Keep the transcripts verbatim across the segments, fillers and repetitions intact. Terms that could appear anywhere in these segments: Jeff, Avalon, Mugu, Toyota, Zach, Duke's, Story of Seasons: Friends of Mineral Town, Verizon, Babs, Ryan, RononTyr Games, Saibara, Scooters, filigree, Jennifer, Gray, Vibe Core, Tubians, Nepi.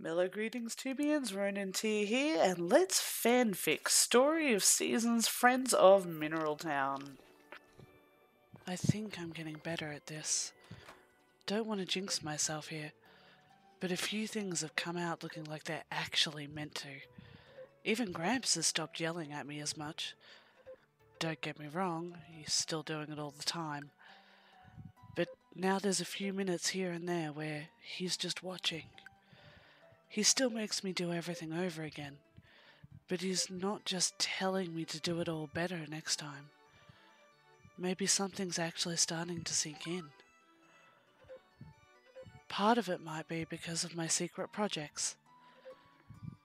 Mellow greetings, Tubians. RononTyr here, and let's fanfic Story of Seasons: Friends of Mineral Town. I think I'm getting better at this. Don't want to jinx myself here, but a few things have come out looking like they're actually meant to. Even Gramps has stopped yelling at me as much. Don't get me wrong, he's still doing it all the time. But now there's a few minutes here and there where he's just watching. He still makes me do everything over again, but he's not just telling me to do it all better next time. Maybe something's actually starting to sink in. Part of it might be because of my secret projects.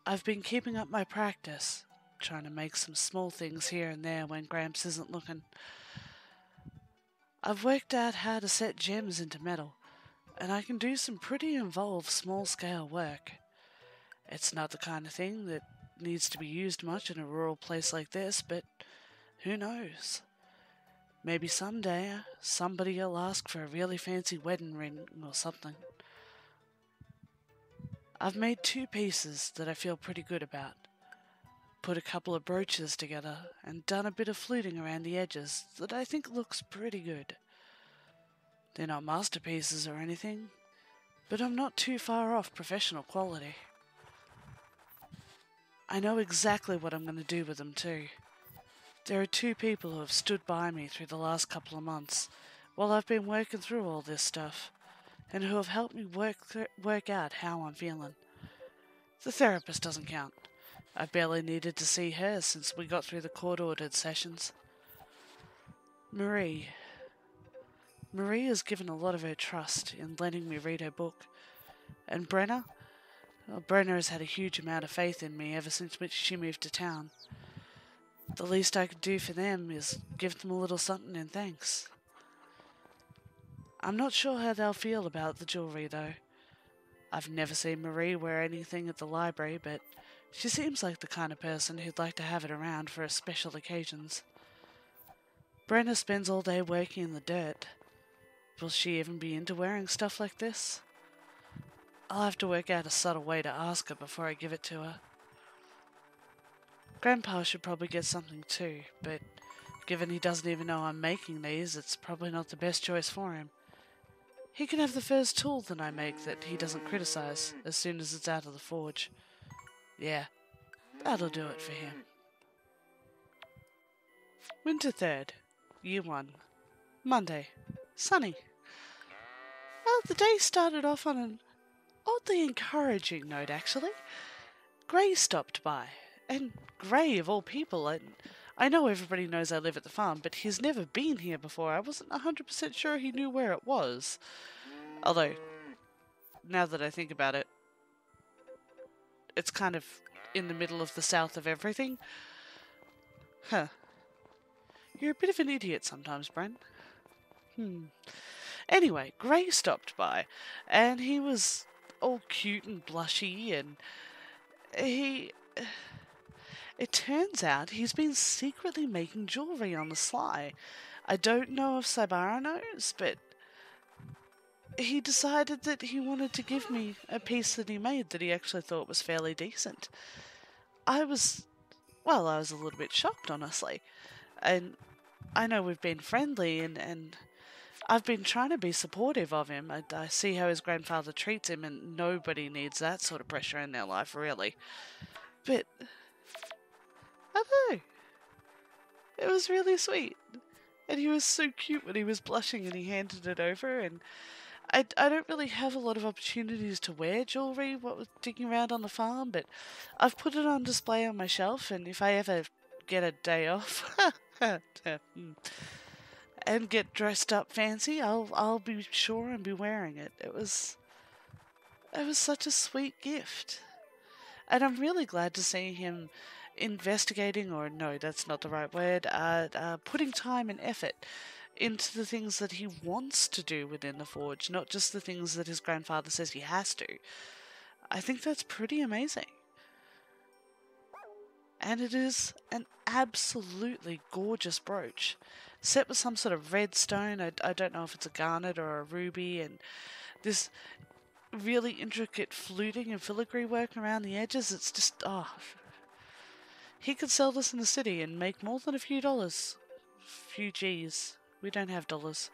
I've been keeping up my practice, trying to make some small things here and there when Gramps isn't looking. I've worked out how to set gems into metal, and I can do some pretty involved small-scale work. It's not the kind of thing that needs to be used much in a rural place like this, but who knows? Maybe someday somebody will ask for a really fancy wedding ring or something. I've made two pieces that I feel pretty good about. Put a couple of brooches together and done a bit of fluting around the edges that I think looks pretty good. They're not masterpieces or anything, but I'm not too far off professional quality. I know exactly what I'm going to do with them too. There are two people who have stood by me through the last couple of months while I've been working through all this stuff, and who have helped me work work out how I'm feeling. The therapist doesn't count. I've barely needed to see her since we got through the court-ordered sessions. Marie... Marie has given a lot of her trust in letting me read her book. And Brenna? Well, Brenna has had a huge amount of faith in me ever since she moved to town. The least I could do for them is give them a little something in thanks. I'm not sure how they'll feel about the jewellery, though. I've never seen Marie wear anything at the library, but she seems like the kind of person who'd like to have it around for special occasions. Brenna spends all day working in the dirt. Will she even be into wearing stuff like this? I'll have to work out a subtle way to ask her before I give it to her. Grandpa should probably get something too, but given he doesn't even know I'm making these, it's probably not the best choice for him. He can have the first tool that I make that he doesn't criticize as soon as it's out of the forge. Yeah, that'll do it for him. Winter third, Year one, Monday. Sunny. Well, the day started off on an oddly encouraging note, actually. Gray stopped by, and Gray, of all people, I, I know everybody knows I live at the farm, but he's never been here before. I wasn't one hundred percent sure he knew where it was. Although, now that I think about it, it's kind of in the middle of the south of everything. Huh. You're a bit of an idiot sometimes, Brent. Hmm. Anyway, Gray stopped by, and he was all cute and blushy, and he... It turns out he's been secretly making jewellery on the sly. I don't know if Saibara knows, but he decided that he wanted to give me a piece that he made that he actually thought was fairly decent. I was... well, I was a little bit shocked, honestly. And I know we've been friendly, and... and I've been trying to be supportive of him. I, I see how his grandfather treats him, and nobody needs that sort of pressure in their life, really. But, I don't know. It was really sweet. And he was so cute when he was blushing, and he handed it over, and I, I don't really have a lot of opportunities to wear jewellery, what with digging around on the farm, but I've put it on display on my shelf, and if I ever get a day off... and get dressed up fancy, I'll I'll be sure and be wearing it. It was it was such a sweet gift. And I'm really glad to see him investigating, or no, that's not the right word, uh, uh, putting time and effort into the things that he wants to do within the forge, not just the things that his grandfather says he has to. I think that's pretty amazing. And it is an absolutely gorgeous brooch, set with some sort of red stone. I, I don't know if it's a garnet or a ruby, and this really intricate fluting and filigree work around the edges. It's just, ah. Oh. He could sell this in the city and make more than a few dollars. Few G's. We don't have dollars.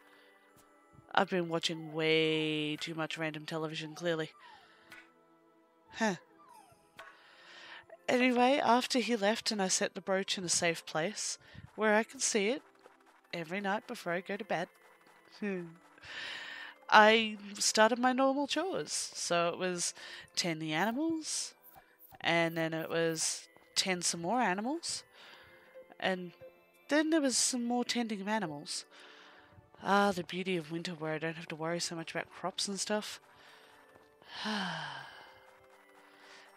I've been watching way too much random television, clearly. Huh. Anyway, after he left and I set the brooch in a safe place, where I can see it every night before I go to bed, I started my normal chores. So it was tend the animals, and then it was tend some more animals, and then there was some more tending of animals. Ah, the beauty of winter where I don't have to worry so much about crops and stuff.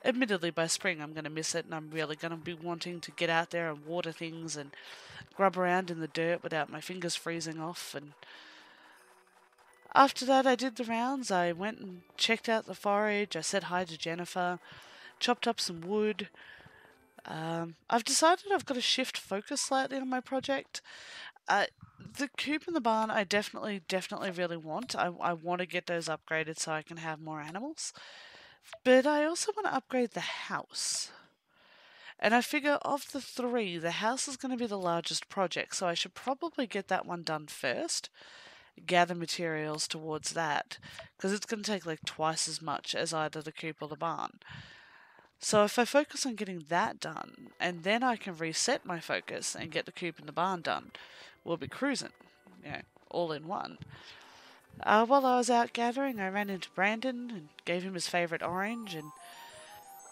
Admittedly, by spring I'm going to miss it, and I'm really going to be wanting to get out there and water things and grub around in the dirt without my fingers freezing off. And after that I did the rounds. I went and checked out the forage. I said hi to Jennifer, chopped up some wood. Um, I've decided I've got to shift focus slightly on my project. Uh, the coop and the barn I definitely, definitely really want. I, I want to get those upgraded so I can have more animals. But I also want to upgrade the house. And I figure of the three, the house is going to be the largest project, so I should probably get that one done first. Gather materials towards that, because it's going to take like twice as much as either the coop or the barn. So if I focus on getting that done, and then I can reset my focus and get the coop and the barn done, we'll be cruising, you know, all in one. Uh, while I was out gathering, I ran into Brandon and gave him his favourite orange, and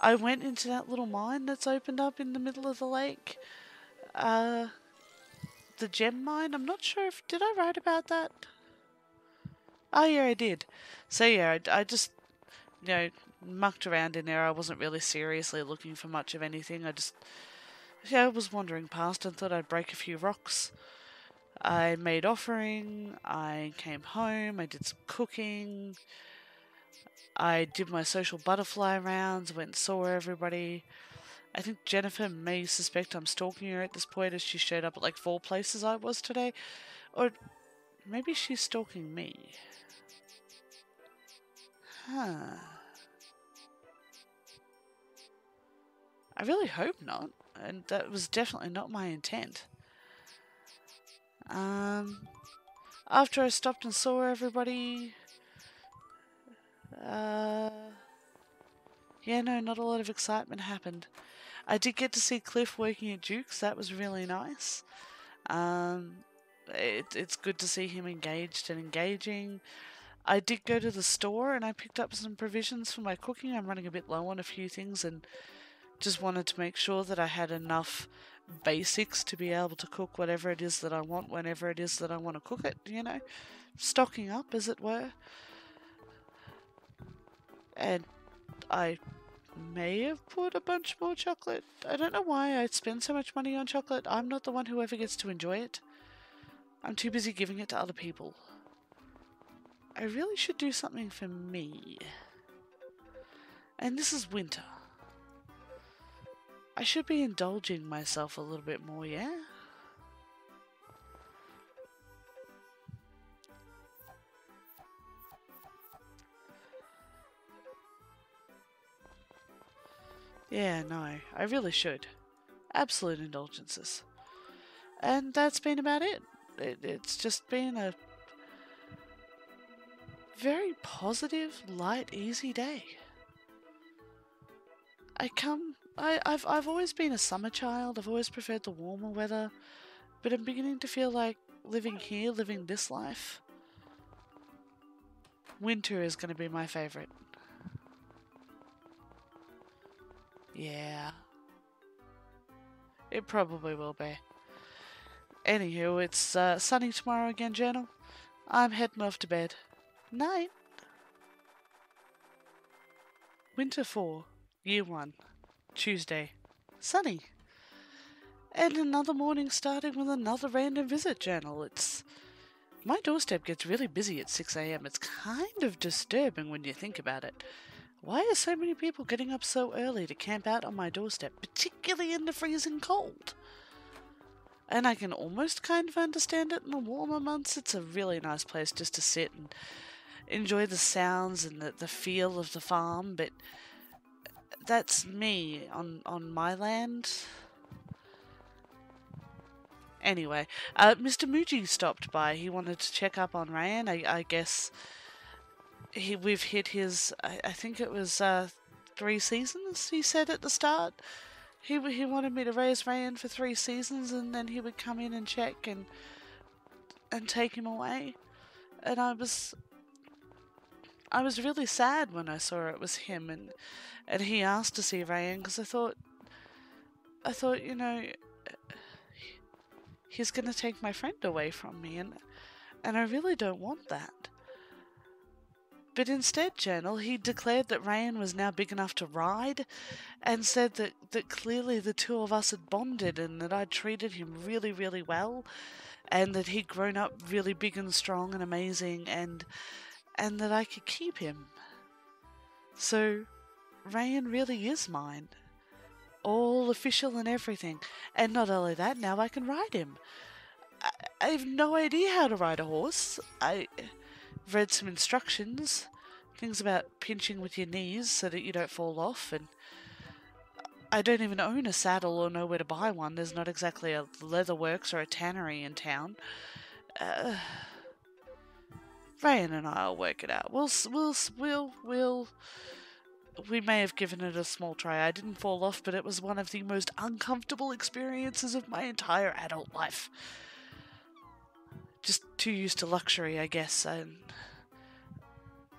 I went into that little mine that's opened up in the middle of the lake. Uh, the gem mine, I'm not sure if... Did I write about that? Oh, yeah, I did. So, yeah, I, I just, you know, mucked around in there. I wasn't really seriously looking for much of anything. I just... Yeah, I was wandering past and thought I'd break a few rocks. I made offering, I came home, I did some cooking, I did my social butterfly rounds, went and saw everybody. I think Jennifer may suspect I'm stalking her at this point, as she showed up at like four places I was today. Or maybe she's stalking me. Huh. I really hope not, and that was definitely not my intent. Um, after I stopped and saw everybody, uh, yeah, no, not a lot of excitement happened. I did get to see Cliff working at Duke's. That was really nice. Um, it, it's good to see him engaged and engaging. I did go to the store and I picked up some provisions for my cooking. I'm running a bit low on a few things and just wanted to make sure that I had enough basics to be able to cook whatever it is that I want, whenever it is that I want to cook it, you know, stocking up as it were. And I may have put a bunch more chocolate. I don't know why I spend so much money on chocolate. I'm not the one who ever gets to enjoy it. I'm too busy giving it to other people. I really should do something for me. And this is winter. I should be indulging myself a little bit more, yeah? Yeah, no, I really should. Absolute indulgences. And that's been about it. it it's just been a very positive, light, easy day. I come... I, I've I've always been a summer child. I've always preferred the warmer weather, but I'm beginning to feel like living here, living this life, winter is going to be my favourite. Yeah, it probably will be. Anywho, it's uh, sunny tomorrow again, Journal. I'm heading off to bed. Night. Winter four, year one. Tuesday. Sunny. And another morning starting with another random visit, Journal. It's... My doorstep gets really busy at six A M It's kind of disturbing when you think about it. Why are so many people getting up so early to camp out on my doorstep, particularly in the freezing cold? And I can almost kind of understand it in the warmer months. It's a really nice place just to sit and enjoy the sounds and the, the feel of the farm, but that's me on, on my land. Anyway, uh, Mister Mugu stopped by. He wanted to check up on Ryan. I, I guess he, we've hit his, I, I think it was uh, three seasons, he said at the start. He, he wanted me to raise Ryan for three seasons, and then he would come in and check and and take him away. And I was I was really sad when I saw it was him, and and he asked to see Ryan, because I thought I thought you know, he's going to take my friend away from me, and and I really don't want that. But instead, Journal, he declared that Ryan was now big enough to ride, and said that, that clearly the two of us had bonded, and that I'd treated him really, really well, and that he'd grown up really big and strong and amazing, and and that I could keep him. So, Ryan really is mine. All official and everything. And not only that, now I can ride him. I, I have no idea how to ride a horse. I read some instructions, things about pinching with your knees so that you don't fall off, and I don't even own a saddle or know where to buy one. There's not exactly a leatherworks or a tannery in town. Uh, Ryan and I'll work it out. We'll, we'll, we'll, we'll, we may have given it a small try. I didn't fall off, but it was one of the most uncomfortable experiences of my entire adult life. Just too used to luxury, I guess, and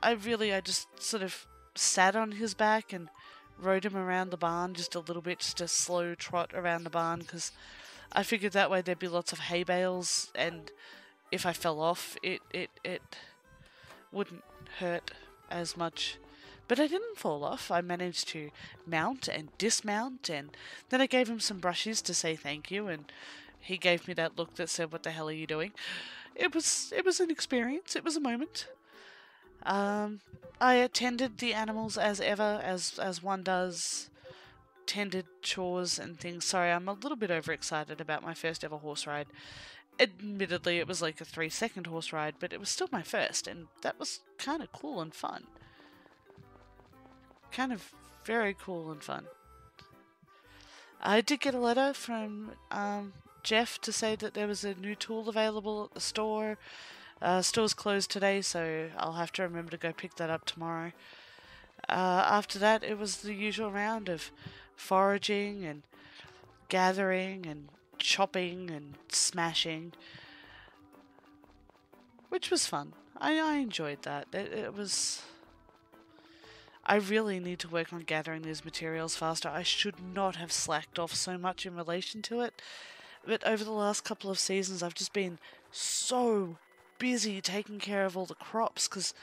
I really, I just sort of sat on his back and rode him around the barn just a little bit, just a slow trot around the barn, because I figured that way there'd be lots of hay bales, and if I fell off, it, it, it wouldn't hurt as much. But I didn't fall off. I managed to mount and dismount, and then I gave him some brushes to say thank you, and he gave me that look that said, "What the hell are you doing?" It was it was an experience. It was a moment. Um, I attended the animals as ever, as as one does. Tended chores and things. Sorry, I'm a little bit overexcited about my first ever horse ride. Admittedly, it was like a three-second horse ride, but it was still my first, and that was kind of cool and fun. Kind of very cool and fun. I did get a letter from Um, Jeff to say that there was a new tool available at the store. Uh, store's closed today, so I'll have to remember to go pick that up tomorrow. Uh, after that, it was the usual round of foraging and gathering and chopping and smashing, which was fun. I, I enjoyed that. It, it was... I really need to work on gathering these materials faster. I should not have slacked off so much in relation to it. But over the last couple of seasons, I've just been so busy taking care of all the crops, because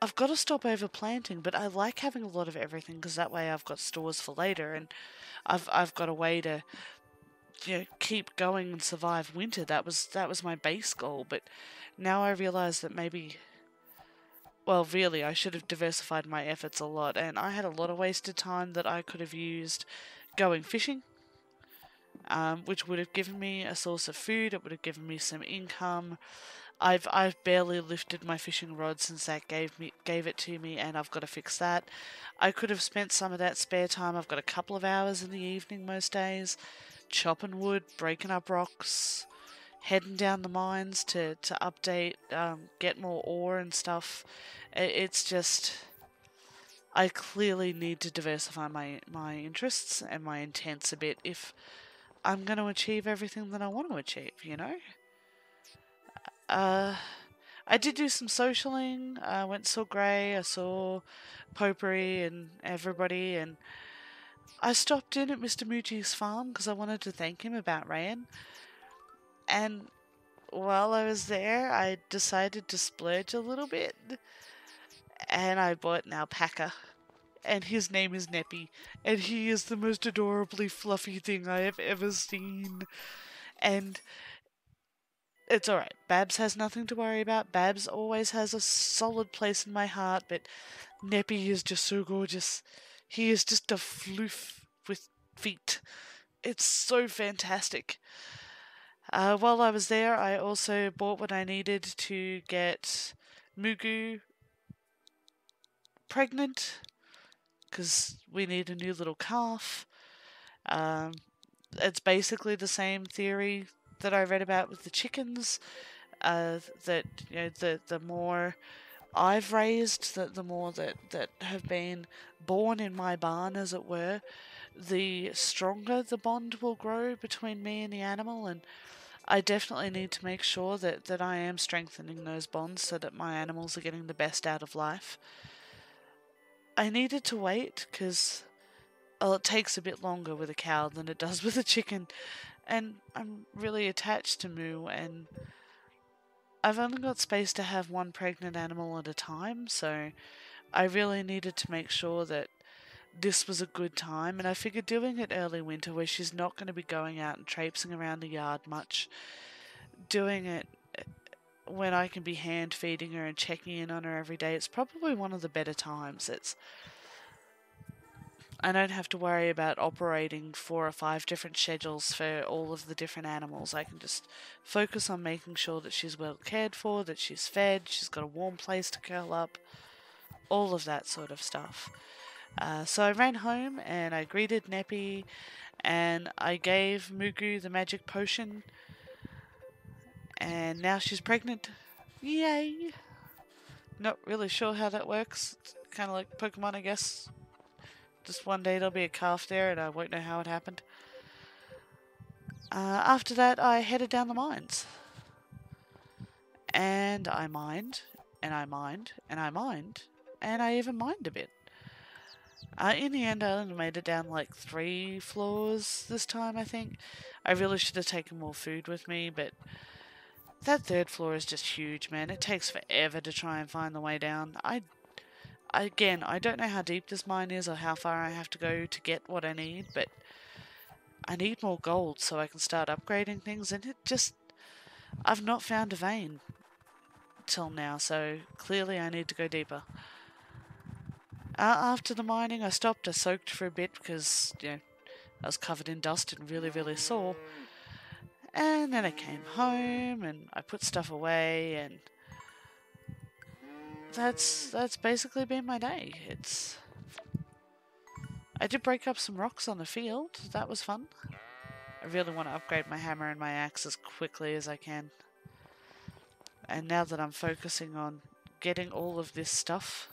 I've got to stop over planting, but I like having a lot of everything, because that way I've got stores for later, and I've I've got a way to, you know, keep going and survive winter. That was that was my base goal, but now I realise that maybe, well, really, I should have diversified my efforts a lot, and I had a lot of wasted time that I could have used going fishing. Um, which would have given me a source of food, it would have given me some income. I've I've barely lifted my fishing rod since Zach gave me gave it to me, and I've got to fix that. I could have spent some of that spare time. I've got a couple of hours in the evening most days, chopping wood, breaking up rocks, heading down the mines to, to update, um, get more ore and stuff. It's just, I clearly need to diversify my, my interests and my intents a bit if I'm going to achieve everything that I want to achieve, you know? Uh, I did do some socialing. I went and saw Gray, I saw Potpourri and everybody, and I stopped in at Mister Muji's farm because I wanted to thank him about Ryan. And while I was there, I decided to splurge a little bit, and I bought an alpaca. And his name is Nepi, and he is the most adorably fluffy thing I have ever seen. And it's alright. Babs has nothing to worry about. Babs always has a solid place in my heart, but Nepi is just so gorgeous. He is just a floof with feet. It's so fantastic. Uh, while I was there, I also bought what I needed to get Mugu pregnant because we need a new little calf. Um, it's basically the same theory that I read about with the chickens. Uh, that you know, the the more I've raised, that the more that that have been born in my barn, as it were, the stronger the bond will grow between me and the animal. And I definitely need to make sure that, that I am strengthening those bonds so that my animals are getting the best out of life. I needed to wait because well, it takes a bit longer with a cow than it does with a chicken. And I'm really attached to Moo, and I've only got space to have one pregnant animal at a time, so I really needed to make sure that this was a good time. And I figured doing it early winter where she's not going to be going out and traipsing around the yard much, doing it when I can be hand feeding her and checking in on her every day, it's probably one of the better times. It's I don't have to worry about operating four or five different schedules for all of the different animals. I can just focus on making sure that she's well cared for, that she's fed, she's got a warm place to curl up, all of that sort of stuff. Uh, so I ran home and I greeted Nepi and I gave Mugu the magic potion, and now she's pregnant. Yay! Not really sure how that works. It's kind of like Pokemon, I guess. Just one day there'll be a calf there and I won't know how it happened. Uh, after that I headed down the mines. And I mined, and I mined, and I mined, and I even mined a bit. Uh, in the end, I only made it down like three floors this time, I think. I really should have taken more food with me, but that third floor is just huge, man. It takes forever to try and find the way down. I, again, I don't know how deep this mine is or how far I have to go to get what I need, but I need more gold so I can start upgrading things, and it just... I've not found a vein till now, so clearly I need to go deeper. Uh, after the mining, I stopped. I soaked for a bit because, you know, I was covered in dust and really, really sore. And then I came home and I put stuff away, and that's that's basically been my day. It's I did break up some rocks on the field. That was fun. I really want to upgrade my hammer and my axe as quickly as I can. And now that I'm focusing on getting all of this stuff,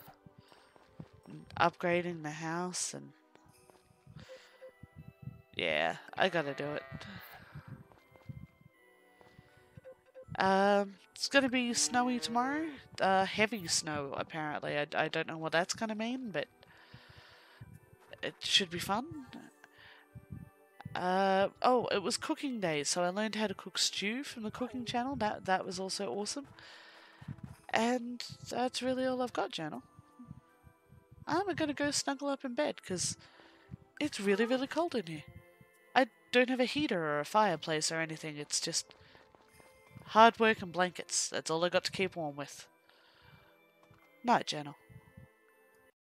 upgrading the house, and yeah, I gotta do it. Um, it's gonna be snowy tomorrow. Uh, heavy snow, apparently. I, I don't know what that's gonna mean, but it should be fun. Uh, oh, it was cooking day, so I learned how to cook stew from the cooking channel. That, that was also awesome. And that's really all I've got, Journal. I'm going to go snuggle up in bed because it's really, really cold in here. I don't have a heater or a fireplace or anything. It's just hard work and blankets. That's all I got to keep warm with. Night, Jennifer.